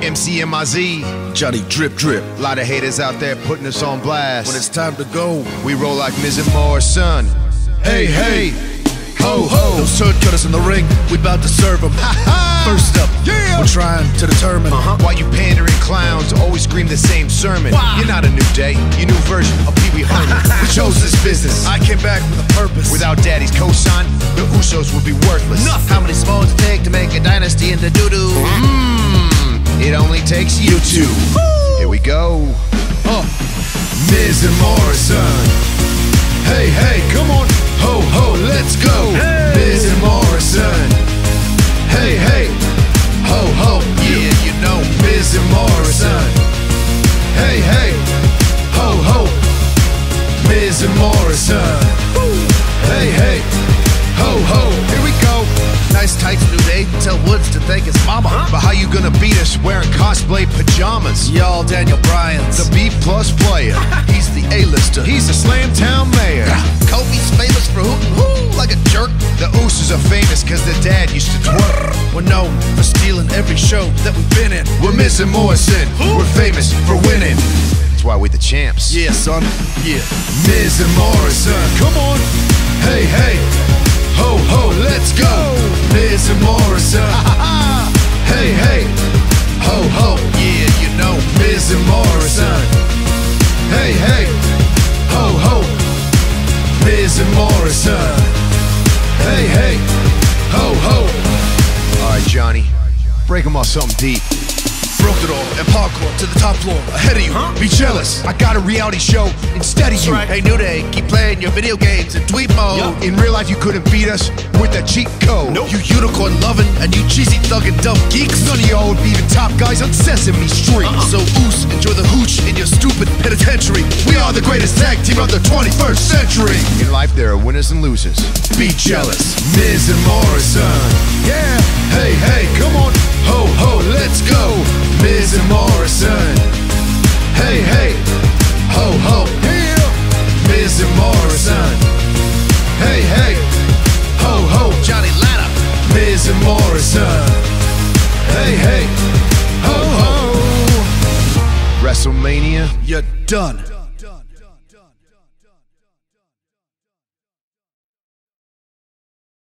MCMIZ, Johnny Drip Drip. A lot of haters out there putting us on blast. When it's time to go, we roll like Miz and Morrison. Hey, hey, ho, ho. Those turncutters in the ring, we bout to serve them. Ha, ha. First up, yeah, we're trying to determine why you pandering clowns always scream the same sermon. Wow. You're not a new day, you new version of Pee Wee Hunt. We chose this business. I came back with a purpose. Without daddy's cosign, the Usos would be worthless. Nothing. How many spoons it take to make a dynasty into doo-doo? It only takes you two. Woo. Here we go. Miz and Morrison. Hey, hey, come on. Ho, ho, let's go. Hey. Miz and Morrison. Hey, hey. Ho, ho. Yeah, you know. Miz and Morrison. Hey, hey. Ho, ho. Miz and Morrison. Woo. Hey, hey. Ho, ho. Here we go. Nice tights, New Day. Tell Woods to thank his mama. Huh? But how you gonna beat us wearing cosplay pajamas? Y'all Daniel Bryan's the B+ player. He's the A-lister. He's a slam town mayor. Kofi's famous for hootin' hoo like a jerk. The Usos are famous cause their dad used to twerk. We're known for stealing every show that we've been in. We're Miz and Morrison. Who? We're famous for winning. That's why we're the champs. Yeah, son. Yeah. Miz and Morrison. Come on. Hey, hey. Ho, ho, let's go. Miz and Morrison. Hey, hey. Ho, ho. Yeah, you know. Miz and Morrison. Hey, hey. Ho, ho. Miz and Morrison. Hey, hey. Ho, ho. All right, Johnny. Break them off something deep. Broke it all and parkour to the top floor. Ahead of you, huh? Be jealous. I got a reality show instead of you. Right. Hey, New Day, keep playing your video games in tweet mode. Yep. In real life, you couldn't beat us with that cheat code. Nope. You unicorn loving and you cheesy thugging dumb geeks. None of y'all would be the top guys on Sesame Street. So, Oos, enjoy the hooch in your stupid penitentiary. We are the greatest tag team of the 21st century. In life, there are winners and losers. Be jealous. Miz and Morrison. Yeah. Hey, hey, come on. Ho, ho, let's go. Miz and Morrison. Hey, hey. Ho, ho. Yeah. Miz and Morrison. Hey, hey. Ho, ho. Johnny Latta. Miz and Morrison. Hey, hey. Ho, ho. WrestleMania, you're done.